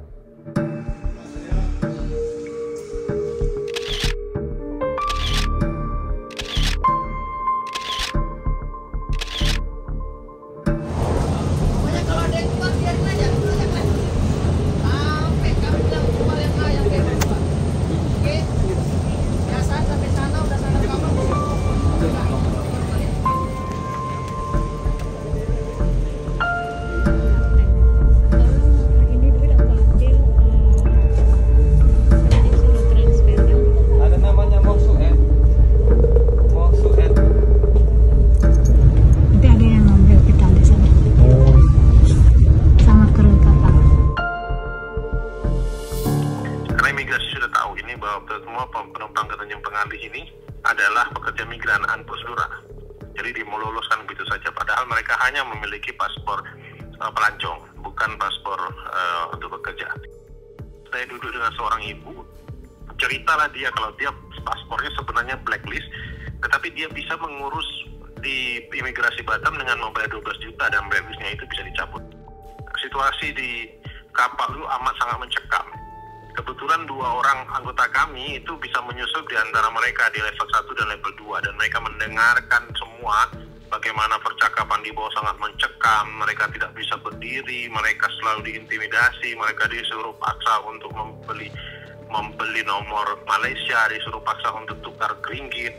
Mereka disuruh paksa untuk membeli nomor Malaysia, disuruh paksa untuk tukar ringgit.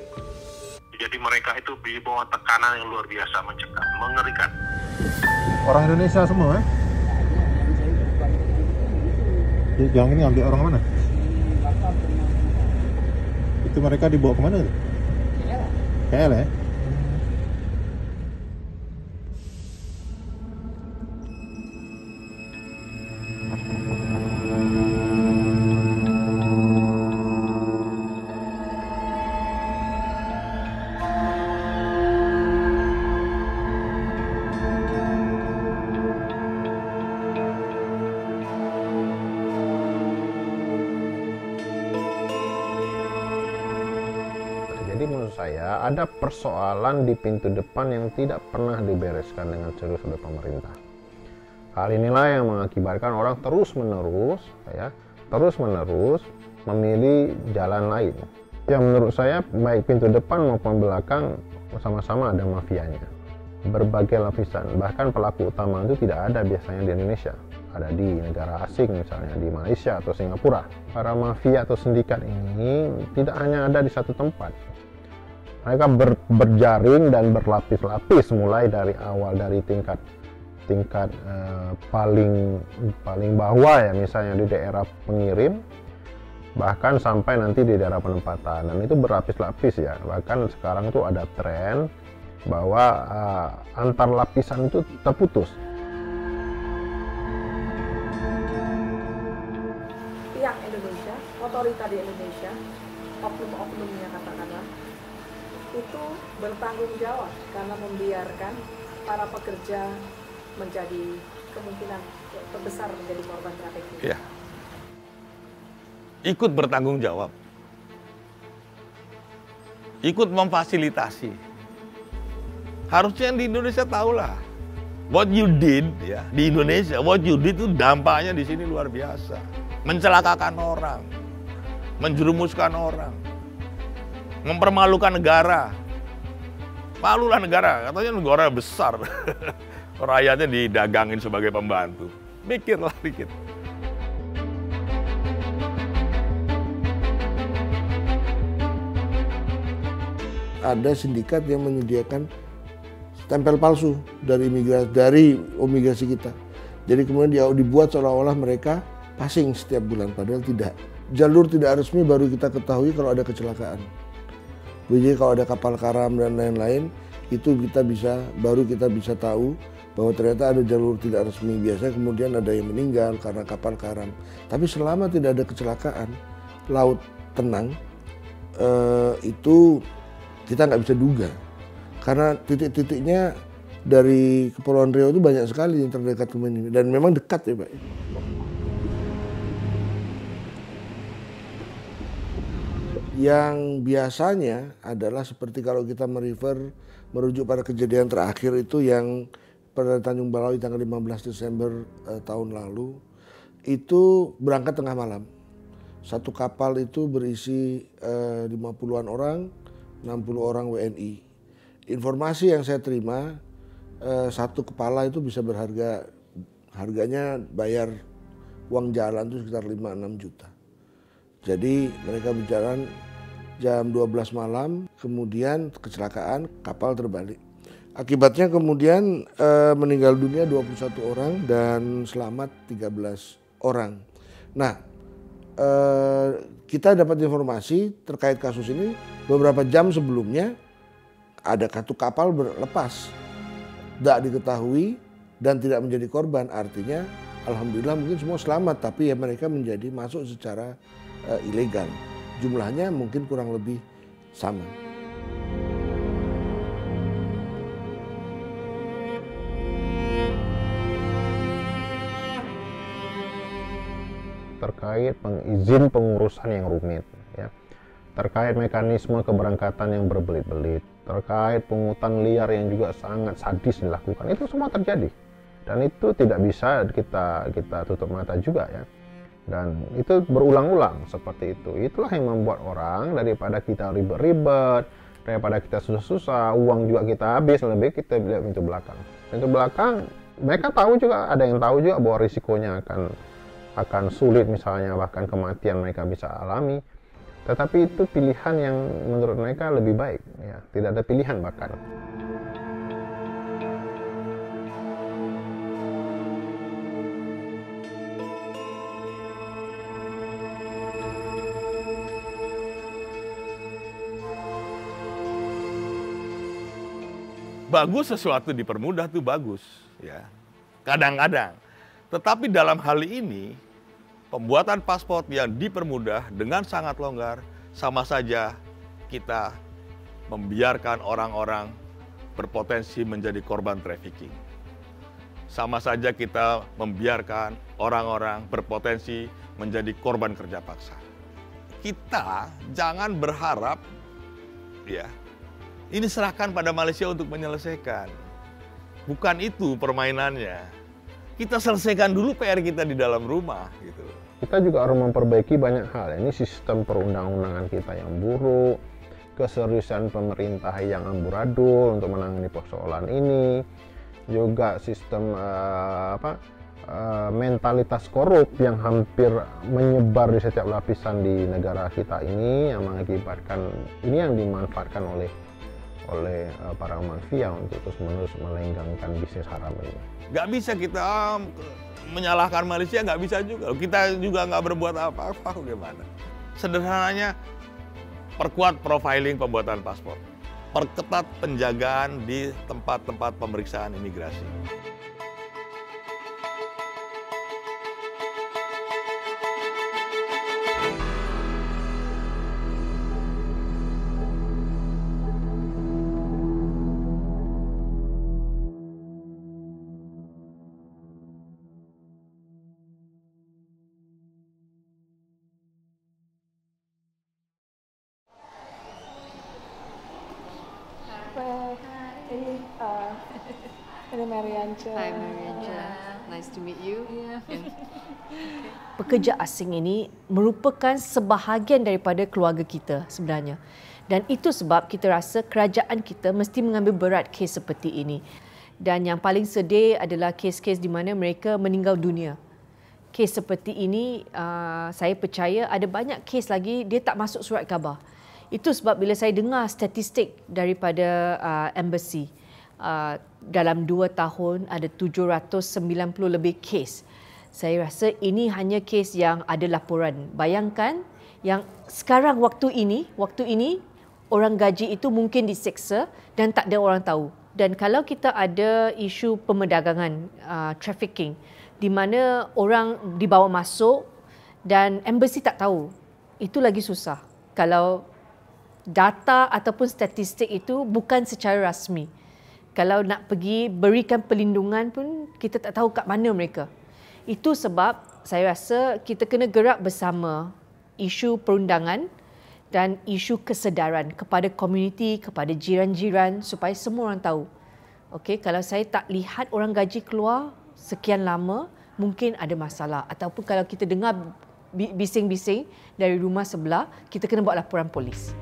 Jadi mereka itu di bawah tekanan yang luar biasa, mencekam, mengerikan. Orang Indonesia semua, eh? Yang ini ambil orang mana? Itu mereka dibawa kemana? KL ya? Ada persoalan di pintu depan yang tidak pernah dibereskan dengan serius oleh pemerintah. Hal inilah yang mengakibatkan orang terus menerus memilih jalan lain. Yang menurut saya baik pintu depan maupun belakang sama-sama ada mafianya. Berbagai lapisan, bahkan pelaku utama itu tidak ada biasanya di Indonesia. Ada di negara asing, misalnya di Malaysia atau Singapura. Para mafia atau sindikat ini tidak hanya ada di satu tempat. Mereka berjaring dan berlapis-lapis, mulai dari awal, dari tingkat paling bawah ya, misalnya di daerah pengirim, bahkan sampai nanti di daerah penempatan. Dan itu berlapis-lapis ya. Bahkan sekarang tuh ada tren bahwa antar lapisan itu terputus. Pihak Indonesia, otorita di Indonesia, oknum-oknumnya katakanlah, itu bertanggung jawab karena membiarkan para pekerja menjadi kemungkinan terbesar menjadi korban trafficking. Ya. ikut bertanggung jawab, ikut memfasilitasi. Harusnya di Indonesia tahulah what you did ya, di Indonesia what you did itu dampaknya di sini luar biasa, mencelakakan orang, menjerumuskan orang, mempermalukan negara. Malulah negara, katanya negara besar. Rakyatnya didagangin sebagai pembantu. Mikirlah dikit. Ada sindikat yang menyediakan stempel palsu dari imigrasi kita. Jadi kemudian dia dibuat seolah-olah mereka passing setiap bulan, padahal tidak. Jalur tidak resmi baru kita ketahui kalau ada kecelakaan. Jadi kalau ada kapal karam dan lain-lain, itu baru kita bisa tahu bahwa ternyata ada jalur tidak resmi. Biasanya kemudian ada yang meninggal karena kapal karam. Tapi selama tidak ada kecelakaan, laut tenang, itu kita nggak bisa duga. Karena titik-titiknya dari Kepulauan Riau itu banyak sekali yang terdekat ke sini. Dan memang dekat ya Pak. Yang biasanya adalah seperti kalau kita merujuk pada kejadian terakhir itu yang pada Tanjung Balawi tanggal 15 Desember tahun lalu, itu berangkat tengah malam. Satu kapal itu berisi 50-an orang, 60 orang WNI. Informasi yang saya terima, satu kepala itu bisa harganya bayar uang jalan itu sekitar 5-6 juta. Jadi mereka berjalan jam 12 malam, kemudian kecelakaan, kapal terbalik. Akibatnya kemudian meninggal dunia 21 orang dan selamat 13 orang. Nah, kita dapat informasi terkait kasus ini beberapa jam sebelumnya ada satu kapal berlepas. Tidak diketahui dan tidak menjadi korban, artinya alhamdulillah mungkin semua selamat, tapi ya mereka menjadi masuk secara ilegal. Jumlahnya mungkin kurang lebih sama. Terkait izin pengurusan yang rumit, ya. Terkait mekanisme keberangkatan yang berbelit-belit, terkait pungutan liar yang juga sangat sadis dilakukan, itu semua terjadi. Dan itu tidak bisa kita tutup mata juga ya. Dan itu berulang-ulang seperti itu. Itulah yang membuat orang daripada kita ribet-ribet, daripada kita susah-susah, uang juga kita habis, lebih kita lihat pintu belakang. Pintu belakang, mereka tahu juga, ada yang tahu juga bahwa risikonya akan sulit misalnya, bahkan kematian mereka bisa alami. Tetapi itu pilihan yang menurut mereka lebih baik, ya, tidak ada pilihan bahkan. Bagus sesuatu dipermudah tuh bagus ya. Kadang-kadang. Tetapi dalam hal ini pembuatan paspor yang dipermudah dengan sangat longgar sama saja kita membiarkan orang-orang berpotensi menjadi korban trafficking. Sama saja kita membiarkan orang-orang berpotensi menjadi korban kerja paksa. Kita jangan berharap ya ini serahkan pada Malaysia untuk menyelesaikan. Bukan itu permainannya. Kita selesaikan dulu PR kita di dalam rumah. Gitu. Kita juga harus memperbaiki banyak hal. Ini sistem perundang-undangan kita yang buruk, keseriusan pemerintah yang amburadul untuk menangani persoalan ini, juga sistem mentalitas korup yang hampir menyebar di setiap lapisan di negara kita ini yang mengakibatkan ini yang dimanfaatkan oleh para mafia untuk terus-menerus melenggangkan bisnis haram ini. Nggak bisa kita menyalahkan Malaysia, nggak bisa juga. Kita juga nggak berbuat apa-apa, gimana? Sederhananya, perkuat profiling pembuatan paspor. Perketat penjagaan di tempat-tempat pemeriksaan imigrasi. Hey, hello Meriance. Hi Meriance. Yeah. Nice to meet you. Yeah. Yeah. Pekerja asing ini merupakan sebahagian daripada keluarga kita sebenarnya. Dan itu sebab kita rasa kerajaan kita mesti mengambil berat kes seperti ini. Dan yang paling sedih adalah kes-kes di mana mereka meninggal dunia. Kes seperti ini, saya percaya ada banyak kes lagi dia tak masuk surat khabar. Itu sebab bila saya dengar statistik daripada embassy, dalam 2 tahun ada 790 lebih kes. Saya rasa ini hanya kes yang ada laporan. Bayangkan yang sekarang waktu ini orang gaji itu mungkin diseksa dan tak ada orang tahu. Dan kalau kita ada isu pemerdagangan, trafficking, di mana orang dibawa masuk dan embassy tak tahu, itu lagi susah. Kalau data ataupun statistik itu bukan secara rasmi. Kalau nak pergi berikan perlindungan pun kita tak tahu kat mana mereka. Itu sebab saya rasa kita kena gerak bersama isu perundangan dan isu kesedaran kepada komuniti, kepada jiran-jiran supaya semua orang tahu. Okey, kalau saya tak lihat orang gaji keluar sekian lama, mungkin ada masalah. Ataupun kalau kita dengar bising-bising dari rumah sebelah, kita kena buat laporan polis.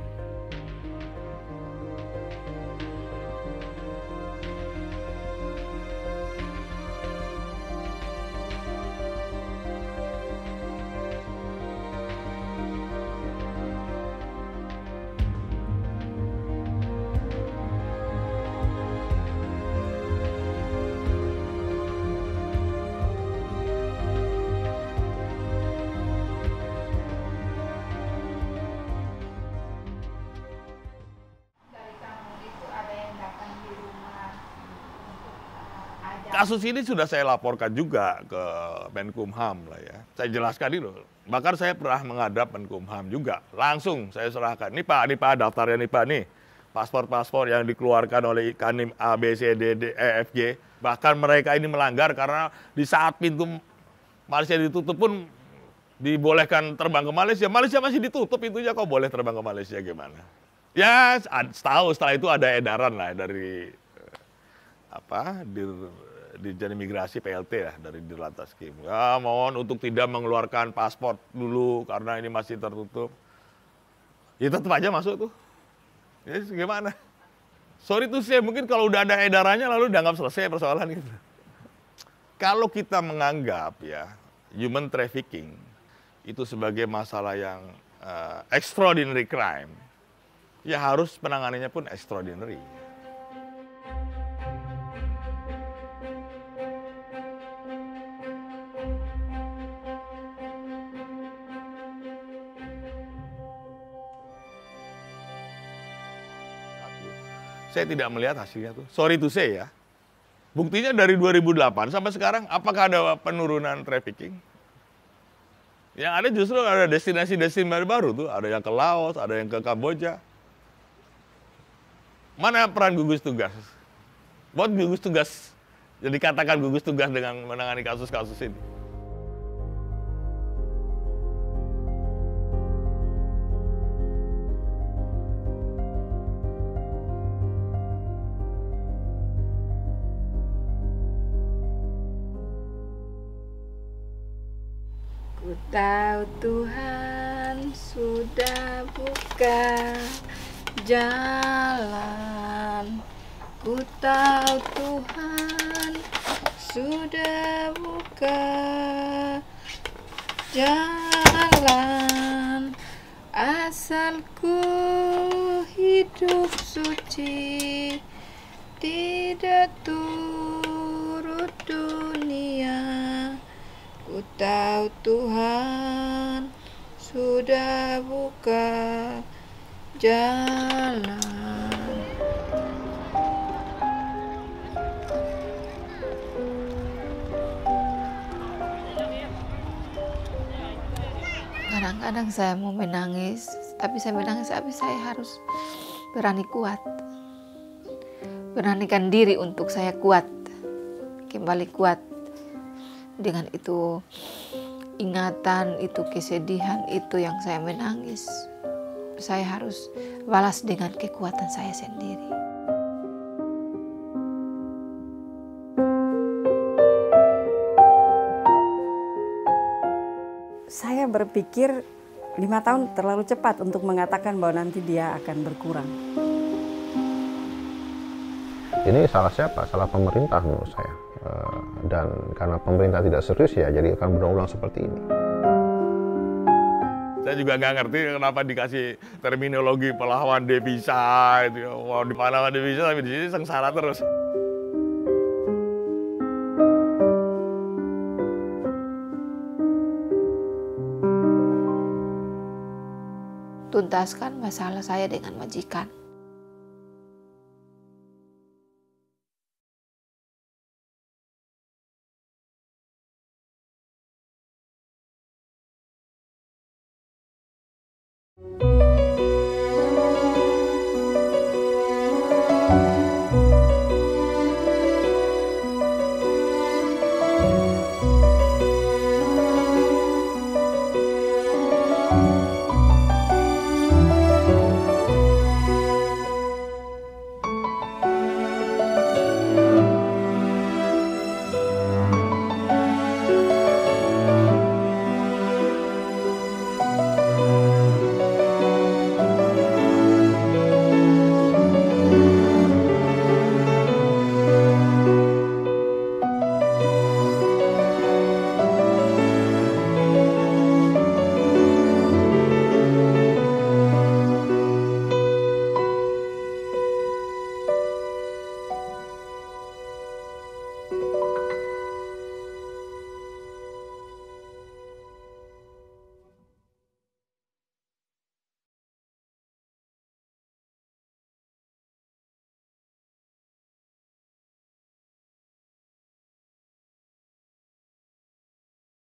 Kasus ini sudah saya laporkan juga ke Menkumham lah ya. Saya jelaskan dulu. Bahkan saya pernah menghadap Menkumham juga. Langsung saya serahkan. Nih Pak, daftarnya nih Pak nih. Paspor-paspor yang dikeluarkan oleh KANIM A, B, C, D, D, E, F, G. Bahkan mereka ini melanggar karena di saat pintu Malaysia ditutup pun dibolehkan terbang ke Malaysia. Malaysia masih ditutup pintunya, kok boleh terbang ke Malaysia gimana? Ya, tahu setelah itu ada edaran lah dari Dirjen Imigrasi PLT lah, dari Dirlantas Kim. Ya, mohon untuk tidak mengeluarkan pasport dulu karena ini masih tertutup. Ya tetap aja masuk tuh. Ya gimana? Sorry tuh saya, mungkin kalau udah ada edarannya lalu dianggap selesai persoalan gitu. Kalau kita menganggap ya human trafficking itu sebagai masalah yang extraordinary crime, ya harus penanganannya pun extraordinary. Saya tidak melihat hasilnya tuh. Sorry to say ya. Buktinya dari 2008 sampai sekarang, apakah ada penurunan trafficking? Yang ada justru ada destinasi-destinasi baru tuh. Ada yang ke Laos, ada yang ke Kamboja. Mana peran gugus tugas? Buat gugus tugas, jadi katakan gugus tugas dengan menangani kasus-kasus ini. Tahu Tuhan sudah buka jalan. Ku tahu Tuhan sudah buka jalan. Asalku hidup suci, tidak turut dunia. Ku tahu Tuhan sudah buka jalan. Kadang-kadang saya mau menangis, tapi saya harus berani kuat. Beranikan diri untuk saya kuat, kembali kuat. Dengan itu ingatan, itu kesedihan, itu yang saya menangis. Saya harus balas dengan kekuatan saya sendiri. saya berpikir 5 tahun terlalu cepat untuk mengatakan bahwa nanti dia akan berkurang. Ini salah siapa? Salah pemerintah menurut saya. Dan karena pemerintah tidak serius ya, jadi akan berulang seperti ini. Saya juga nggak ngerti kenapa dikasih terminologi pahlawan devisa itu. Wow, di pahlawan devisa tapi di sini sengsara terus. Tuntaskan masalah saya dengan majikan.